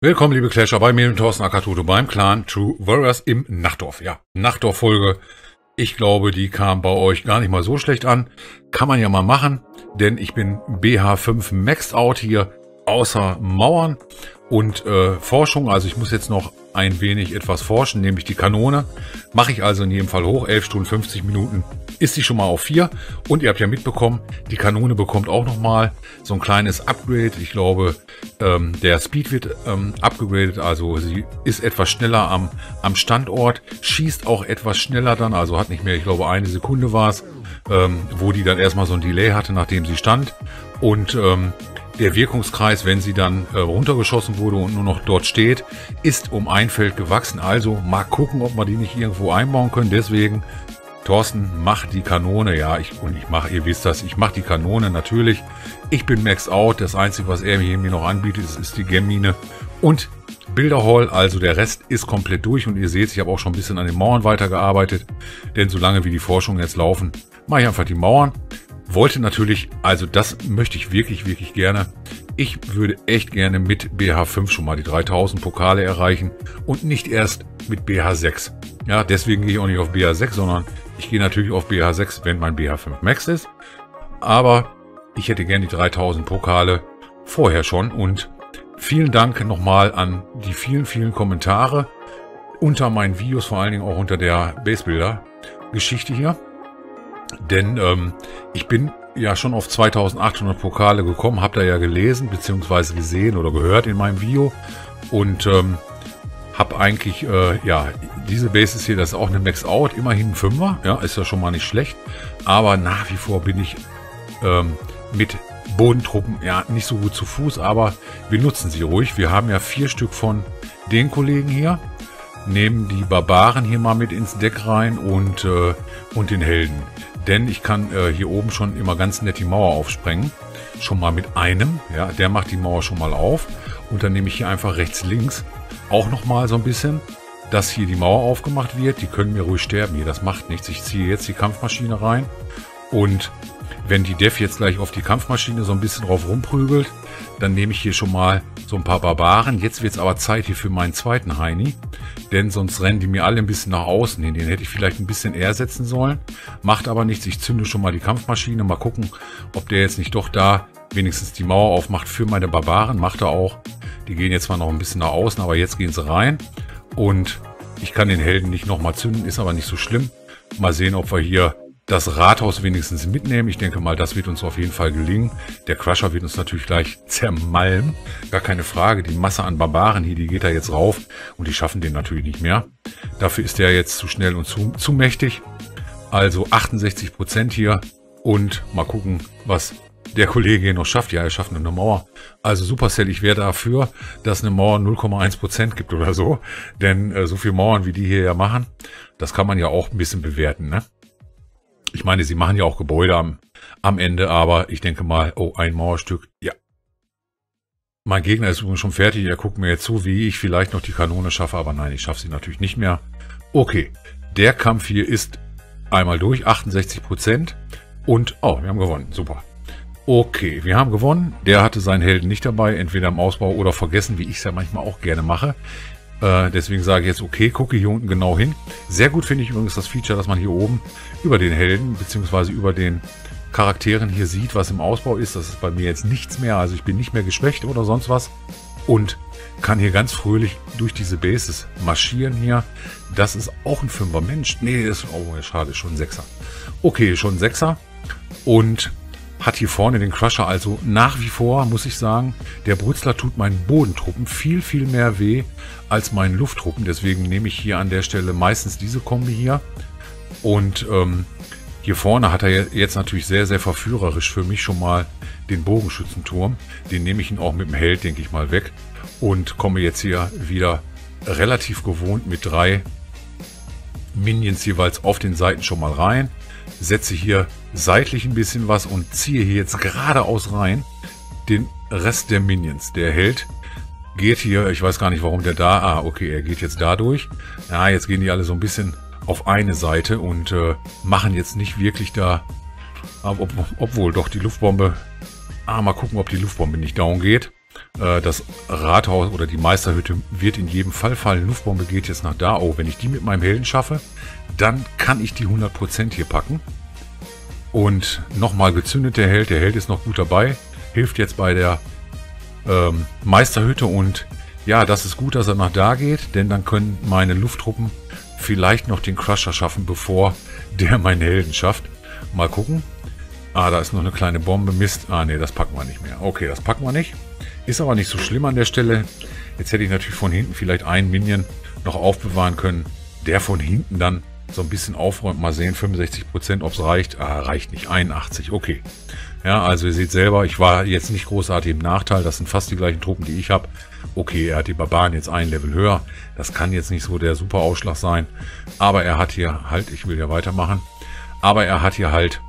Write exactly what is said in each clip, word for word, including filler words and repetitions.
Willkommen, liebe Clasher, bei mir mit Thorsten Akatuto beim Clan True Warriors im Nachtdorf. Ja, Nachtdorf-Folge. Ich glaube, die kam bei euch gar nicht mal so schlecht an. Kann man ja mal machen, denn ich bin B H fünf maxed out hier, außer Mauern und äh, Forschung. Also ich muss jetzt noch ein wenig etwas forschen, nämlich die Kanone. Mache ich also in jedem Fall hoch. elf Stunden, fünfzig Minuten ist sie schon mal auf vier. Und ihr habt ja mitbekommen, die Kanone bekommt auch nochmal so ein kleines Upgrade. Ich glaube, ähm, der Speed wird ähm, upgradet. Also sie ist etwas schneller am, am Standort, schießt auch etwas schneller dann. Also hat nicht mehr, ich glaube, eine Sekunde war es, ähm, wo die dann erstmal so ein Delay hatte, nachdem sie stand. Und ähm, der Wirkungskreis, wenn sie dann äh, runtergeschossen wurde und nur noch dort steht, ist um ein Feld gewachsen. Also mal gucken, ob wir die nicht irgendwo einbauen können. Deswegen, Thorsten, mach die Kanone. Ja, ich, und ich mache, ihr wisst das, ich mache die Kanone natürlich. Ich bin maxed out. Das Einzige, was er mir noch anbietet, ist, ist die Gemmine und Bilderhall. Also der Rest ist komplett durch. Und ihr seht, ich habe auch schon ein bisschen an den Mauern weitergearbeitet. Denn solange wie die Forschungen jetzt laufen, mache ich einfach die Mauern. Wollte natürlich, also das möchte ich wirklich, wirklich gerne. Ich würde echt gerne mit B H fünf schon mal die dreitausend Pokale erreichen und nicht erst mit B H sechs. Ja, deswegen gehe ich auch nicht auf B H sechs, sondern ich gehe natürlich auf B H sechs, wenn mein B H fünf Max ist. Aber ich hätte gerne die dreitausend Pokale vorher schon. Und vielen Dank nochmal an die vielen, vielen Kommentare unter meinen Videos, vor allen Dingen auch unter der Basebuilder-Geschichte hier. Denn ähm, ich bin ja schon auf zweitausendachthundert Pokale gekommen, habt ihr ja gelesen bzw. gesehen oder gehört in meinem Video. Und ähm, habe eigentlich, äh, ja, diese Base ist hier, das ist auch eine Max-Out, immerhin ein Fünfer, ja, ist ja schon mal nicht schlecht. Aber nach wie vor bin ich ähm, mit Bodentruppen ja nicht so gut zu Fuß, aber wir nutzen sie ruhig. Wir haben ja vier Stück von den Kollegen hier. Nehmen die Barbaren hier mal mit ins Deck rein und, äh, und den Helden. Denn ich kann äh, hier oben schon immer ganz nett die Mauer aufsprengen. Schon mal mit einem. Ja, der macht die Mauer schon mal auf. Und dann nehme ich hier einfach rechts, links auch nochmal so ein bisschen, dass hier die Mauer aufgemacht wird. Die können mir ruhig sterben hier. Das macht nichts. Ich ziehe jetzt die Kampfmaschine rein. Und wenn die Def jetzt gleich auf die Kampfmaschine so ein bisschen drauf rumprügelt, dann nehme ich hier schon mal so ein paar Barbaren. Jetzt wird es aber Zeit hier für meinen zweiten Heini, denn sonst rennen die mir alle ein bisschen nach außen hin. Den hätte ich vielleicht ein bisschen eher setzen sollen, macht aber nichts. Ich zünde schon mal die Kampfmaschine, mal gucken, ob der jetzt nicht doch da wenigstens die Mauer aufmacht für meine Barbaren. Macht er auch. Die gehen jetzt zwar noch ein bisschen nach außen, aber jetzt gehen sie rein und ich kann den Helden nicht nochmal zünden, ist aber nicht so schlimm. Mal sehen, ob wir hier das Rathaus wenigstens mitnehmen. Ich denke mal, das wird uns auf jeden Fall gelingen. Der Crusher wird uns natürlich gleich zermalmen. Gar keine Frage. Die Masse an Barbaren hier, die geht da jetzt rauf. Und die schaffen den natürlich nicht mehr. Dafür ist der jetzt zu schnell und zu, zu mächtig. Also achtundsechzig Prozent hier. Und mal gucken, was der Kollege hier noch schafft. Ja, er schafft eine Mauer. Also Supercell, ich wäre dafür, dass eine Mauer null Komma eins Prozent gibt oder so. Denn äh, so viele Mauern, wie die hier ja machen, das kann man ja auch ein bisschen bewerten, ne? Ich meine, sie machen ja auch Gebäude am, am Ende, aber ich denke mal, oh, ein Mauerstück, ja. Mein Gegner ist übrigens schon fertig, er guckt mir jetzt zu, wie ich vielleicht noch die Kanone schaffe, aber nein, ich schaffe sie natürlich nicht mehr. Okay, der Kampf hier ist einmal durch, achtundsechzig Prozent und, oh, wir haben gewonnen, super. Okay, wir haben gewonnen, der hatte seinen Helden nicht dabei, entweder im Ausbau oder vergessen, wie ich es ja manchmal auch gerne mache. Deswegen sage ich jetzt, okay, gucke hier unten genau hin. Sehr gut finde ich übrigens das Feature, dass man hier oben über den Helden bzw. über den Charakteren hier sieht, was im Ausbau ist. Das ist bei mir jetzt nichts mehr, also ich bin nicht mehr geschwächt oder sonst was und kann hier ganz fröhlich durch diese Bases marschieren hier. Das ist auch ein Fünfer, Mensch. Nee, ist, oh, schade, schon ein Sechser. Okay, schon ein Sechser und hat hier vorne den Crusher, also nach wie vor muss ich sagen, der Brutzler tut meinen Bodentruppen viel, viel mehr weh als meinen Lufttruppen. Deswegen nehme ich hier an der Stelle meistens diese Kombi hier. Und ähm, hier vorne hat er jetzt natürlich sehr, sehr verführerisch für mich schon mal den Bogenschützenturm. Den nehme ich ihn auch mit dem Held, denke ich mal, weg. Und komme jetzt hier wieder relativ gewohnt mit drei Minions jeweils auf den Seiten schon mal rein. Setze hier seitlich ein bisschen was und ziehe hier jetzt geradeaus rein den Rest der Minions. Der Held geht hier, ich weiß gar nicht, warum der da, ah, okay, er geht jetzt da durch. Ja, jetzt gehen die alle so ein bisschen auf eine Seite und äh, machen jetzt nicht wirklich da, ob, ob, obwohl doch die Luftbombe, ah, mal gucken, ob die Luftbombe nicht down geht. Äh, das Rathaus oder die Meisterhütte wird in jedem Fall fallen. Luftbombe geht jetzt nach da. Oh, wenn ich die mit meinem Helden schaffe, dann kann ich die hundert Prozent hier packen. Und nochmal gezündet der Held. Der Held ist noch gut dabei. Hilft jetzt bei der ähm, Meisterhütte. Und ja, das ist gut, dass er nach da geht. Denn dann können meine Lufttruppen vielleicht noch den Crusher schaffen, bevor der meinen Helden schafft. Mal gucken. Ah, da ist noch eine kleine Bombe. Mist. Ah, nee, das packen wir nicht mehr. Okay, das packen wir nicht. Ist aber nicht so schlimm an der Stelle. Jetzt hätte ich natürlich von hinten vielleicht einen Minion noch aufbewahren können. Der von hinten dann so ein bisschen aufräumt. Mal sehen, fünfundsechzig Prozent, ob es reicht. Ah, reicht nicht. einundachtzig, okay. Ja, also ihr seht selber, ich war jetzt nicht großartig im Nachteil. Das sind fast die gleichen Truppen, die ich habe. Okay, er hat die Barbaren jetzt ein Level höher. Das kann jetzt nicht so der super Ausschlag sein. Aber er hat hier halt, ich will ja weitermachen. Aber er hat hier halt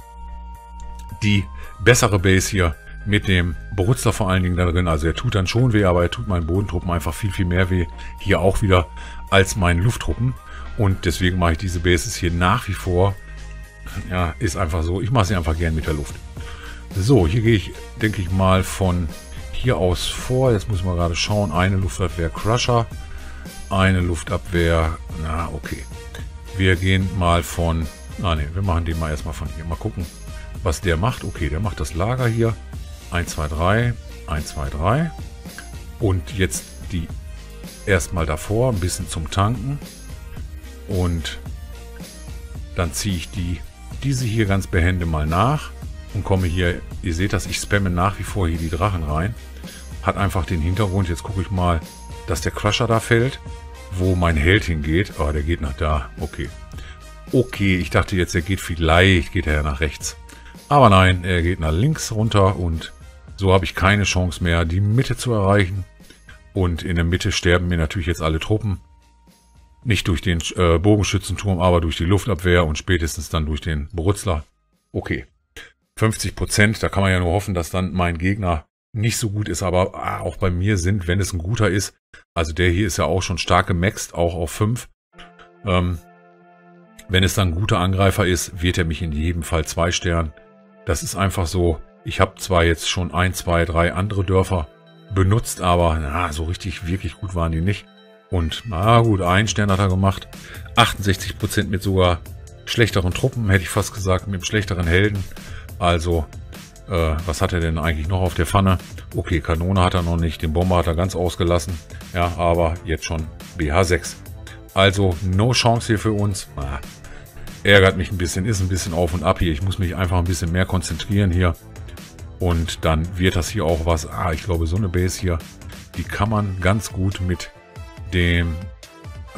die bessere Base hier mit dem Brutzler vor allen Dingen da drin. Also er tut dann schon weh, aber er tut meinen Bodentruppen einfach viel, viel mehr weh. Hier auch wieder als meinen Lufttruppen. Und deswegen mache ich diese Bases hier nach wie vor. Ja, ist einfach so. Ich mache sie einfach gern mit der Luft. So, hier gehe ich, denke ich mal, von hier aus vor. Jetzt muss man gerade schauen. Eine Luftabwehr Crusher. Eine Luftabwehr. Na, okay. Wir gehen mal von... Ah, ne, wir machen den mal erstmal von hier. Mal gucken, was der macht. Okay, der macht das Lager hier. eins, zwei, drei, eins, zwei, drei. Und jetzt die erstmal davor, ein bisschen zum Tanken. Und dann ziehe ich die, diese hier ganz behende mal nach und komme hier, ihr seht das, ich spamme nach wie vor hier die Drachen rein. Hat einfach den Hintergrund, jetzt gucke ich mal, dass der Crusher da fällt, wo mein Held hingeht. Ah, der geht nach da, okay. Okay, ich dachte jetzt, der geht vielleicht, geht er ja nach rechts. Aber nein, er geht nach links runter und so habe ich keine Chance mehr, die Mitte zu erreichen. Und in der Mitte sterben mir natürlich jetzt alle Truppen. Nicht durch den äh, Bogenschützenturm, aber durch die Luftabwehr und spätestens dann durch den Brutzler. Okay, fünfzig Prozent, da kann man ja nur hoffen, dass dann mein Gegner nicht so gut ist, aber ah, auch bei mir sind, wenn es ein guter ist. Also der hier ist ja auch schon stark gemaxt, auch auf fünf. Ähm, wenn es dann ein guter Angreifer ist, wird er mich in jedem Fall zwei Sternen. Das ist einfach so. Ich habe zwar jetzt schon ein, zwei, drei andere Dörfer benutzt, aber na, so richtig, wirklich gut waren die nicht. Und na gut, einen Stern hat er gemacht. achtundsechzig Prozent mit sogar schlechteren Truppen, hätte ich fast gesagt, mit schlechteren Helden. Also, äh, was hat er denn eigentlich noch auf der Pfanne? Okay, Kanone hat er noch nicht, den Bomber hat er ganz ausgelassen. Ja, aber jetzt schon B H sechs. Also, no chance hier für uns. Ah, ärgert mich ein bisschen, ist ein bisschen auf und ab hier. Ich muss mich einfach ein bisschen mehr konzentrieren hier. Und dann wird das hier auch was. Ah, ich glaube, so eine Base hier, die kann man ganz gut mit dem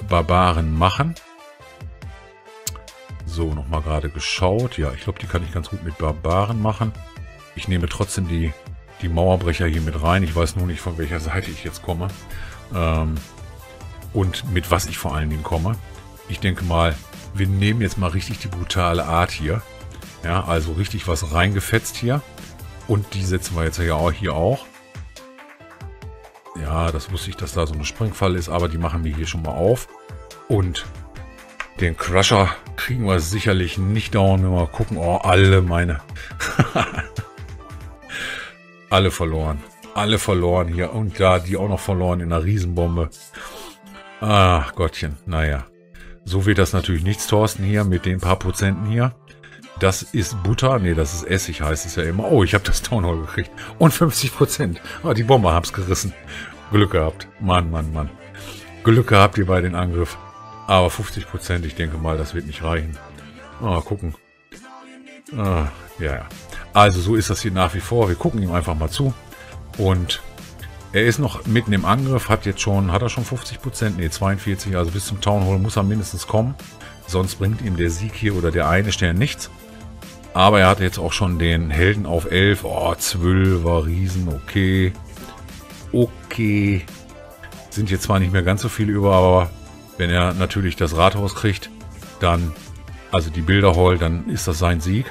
Barbaren machen. So, nochmal gerade geschaut. Ja, ich glaube, die kann ich ganz gut mit Barbaren machen. Ich nehme trotzdem die, die Mauerbrecher hier mit rein. Ich weiß nur nicht, von welcher Seite ich jetzt komme. Ähm, und mit was ich vor allen Dingen komme. Ich denke mal, wir nehmen jetzt mal richtig die brutale Art hier. Ja, also richtig was reingefetzt hier. Und die setzen wir jetzt hier auch. Hier auch. Ja, das wusste ich, dass da so eine Springfalle ist, aber die machen wir hier schon mal auf. Und den Crusher kriegen wir sicherlich nicht down, wenn wir gucken. Oh, alle meine. Alle verloren. Alle verloren hier. Und da, die auch noch verloren in einer Riesenbombe. Ach Gottchen, naja. So wird das natürlich nichts, Thorsten, hier mit den paar Prozenten hier. Das ist Butter. Nee, das ist Essig, heißt es ja immer. Oh, ich habe das Townhall gekriegt. Und fünfzig Prozent. Ah, die Bombe hab's gerissen. Glück gehabt. Mann, Mann, Mann. Glück gehabt hier bei den Angriff. Aber fünfzig Prozent, ich denke mal, das wird nicht reichen. Ah, gucken. Ah, ja, ja. Also so ist das hier nach wie vor. Wir gucken ihm einfach mal zu. Und er ist noch mitten im Angriff. Hat jetzt schon, hat er schon fünfzig Prozent? Nee, zweiundvierzig. Also bis zum Townhall muss er mindestens kommen. Sonst bringt ihm der Sieg hier oder der eine Stern nichts. Aber er hat jetzt auch schon den Helden auf elf. Oh, zwölf war Riesen. Okay. Okay. Sind jetzt zwar nicht mehr ganz so viel über, aber wenn er natürlich das Rathaus kriegt, dann, also die Bilderhall, dann ist das sein Sieg.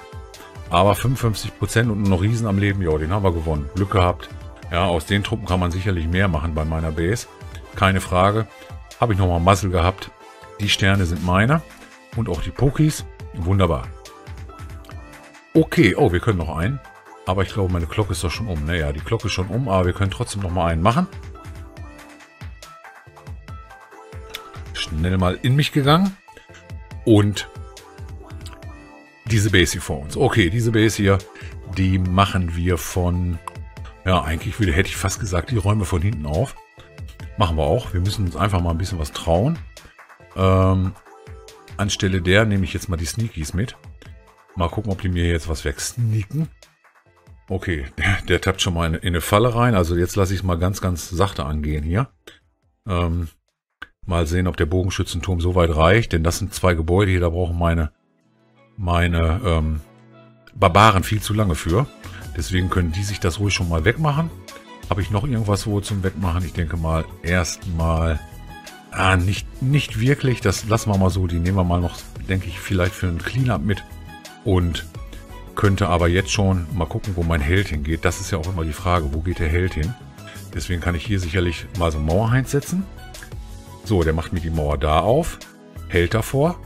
Aber fünfundfünfzig Prozent und nur noch Riesen am Leben. Ja, den haben wir gewonnen. Glück gehabt. Ja, aus den Truppen kann man sicherlich mehr machen bei meiner Base. Keine Frage. Habe ich nochmal Muscle gehabt. Die Sterne sind meine. Und auch die Pokis. Wunderbar. Okay. Oh, wir können noch einen. Aber ich glaube, meine Glocke ist doch schon um. Naja, die Glocke ist schon um, aber wir können trotzdem nochmal einen machen. Schnell mal in mich gegangen. Und diese Base hier vor uns. Okay, diese Base hier, die machen wir von... Ja, eigentlich würde, hätte ich fast gesagt, die Räume von hinten auf. Machen wir auch. Wir müssen uns einfach mal ein bisschen was trauen. Ähm, anstelle der nehme ich jetzt mal die Sneakies mit. Mal gucken, ob die mir jetzt was wegsneaken. Okay, der, der tappt schon mal in, in eine Falle rein. Also jetzt lasse ich es mal ganz, ganz sachte angehen hier. Ähm, mal sehen, ob der Bogenschützenturm so weit reicht. Denn das sind zwei Gebäude hier. Da brauchen meine, meine ähm, Barbaren viel zu lange für. Deswegen können die sich das ruhig schon mal wegmachen. Habe ich noch irgendwas wo zum Wegmachen? Ich denke mal erstmal ah, nicht, nicht wirklich. Das lassen wir mal so. Die nehmen wir mal noch, denke ich, vielleicht für einen Cleanup mit. Und könnte aber jetzt schon mal gucken, wo mein Held hingeht. Das ist ja auch immer die Frage, wo geht der Held hin? Deswegen kann ich hier sicherlich mal so einen Mauerheinz setzen. So, der macht mir die Mauer da auf. Hält davor.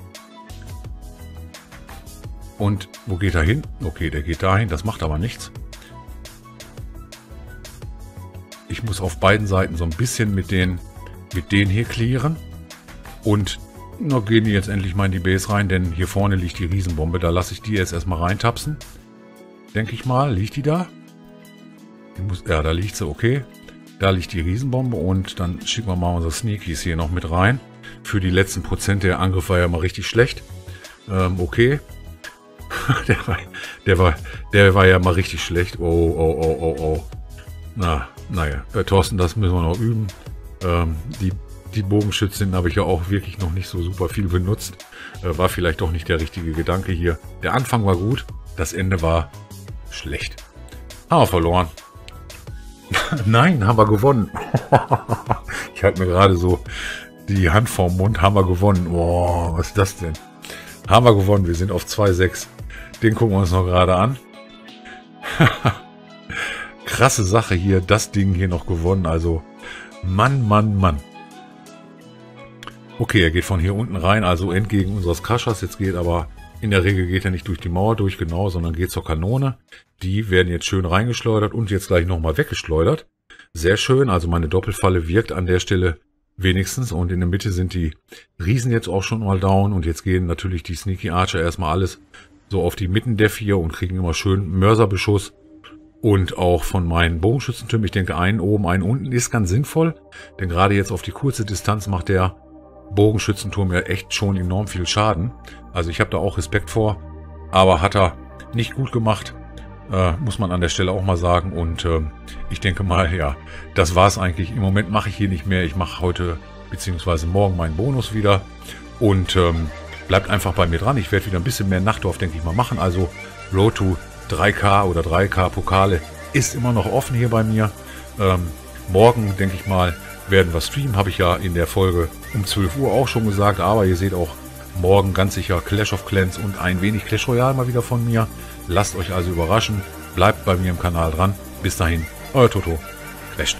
Und wo geht er hin? Okay, der geht dahin. Das macht aber nichts. Ich muss auf beiden Seiten so ein bisschen mit den, mit denen hier clearen. Und na, gehen die jetzt endlich mal in die Base rein, denn hier vorne liegt die Riesenbombe. Da lasse ich die jetzt erstmal reintapsen. Denke ich mal. Liegt die da? Die muss, ja, da liegt sie. Okay. Da liegt die Riesenbombe und dann schicken wir mal unsere Sneakies hier noch mit rein. Für die letzten Prozent. Der Angriff war ja mal richtig schlecht. Ähm, okay. Der war, der, war, der war ja mal richtig schlecht. Oh, oh, oh, oh, oh. Na, naja. Äh, Thorsten, das müssen wir noch üben. Ähm, die, die Bogenschützen habe ich ja auch wirklich noch nicht so super viel benutzt. Äh, war vielleicht doch nicht der richtige Gedanke hier. Der Anfang war gut, das Ende war schlecht. Haben wir verloren. Nein, haben wir gewonnen. Ich halte mir gerade so die Hand vorm Mund. Haben wir gewonnen. Boah, was ist das denn? Haben wir gewonnen. Wir sind auf zwei sechs. Den gucken wir uns noch gerade an. Krasse Sache hier. Das Ding hier noch gewonnen. Also Mann, Mann, Mann. Okay, er geht von hier unten rein. Also entgegen unseres Kaschers. Jetzt geht aber, in der Regel geht er nicht durch die Mauer durch, genau, sondern geht zur Kanone. Die werden jetzt schön reingeschleudert und jetzt gleich nochmal weggeschleudert. Sehr schön. Also meine Doppelfalle wirkt an der Stelle wenigstens. Und in der Mitte sind die Riesen jetzt auch schon mal down. Und jetzt gehen natürlich die Sneaky Archer erstmal alles so auf die Mitten der vier und kriegen immer schön Mörserbeschuss. Und auch von meinen Bogenschützentürmen, ich denke, einen oben, einen unten, ist ganz sinnvoll. Denn gerade jetzt auf die kurze Distanz macht der Bogenschützenturm ja echt schon enorm viel Schaden. Also ich habe da auch Respekt vor. Aber hat er nicht gut gemacht, äh, muss man an der Stelle auch mal sagen. Und äh, ich denke mal, ja, das war es eigentlich. Im Moment mache ich hier nicht mehr. Ich mache heute bzw. morgen meinen Bonus wieder. Und... Ähm, Bleibt einfach bei mir dran. Ich werde wieder ein bisschen mehr Nachtdorf, denke ich mal, machen. Also Road to drei K oder drei K Pokale ist immer noch offen hier bei mir. Ähm, morgen, denke ich mal, werden wir streamen. Habe ich ja in der Folge um zwölf Uhr auch schon gesagt. Aber ihr seht auch morgen ganz sicher Clash of Clans und ein wenig Clash Royale mal wieder von mir. Lasst euch also überraschen. Bleibt bei mir im Kanal dran. Bis dahin, euer Toto. Clash.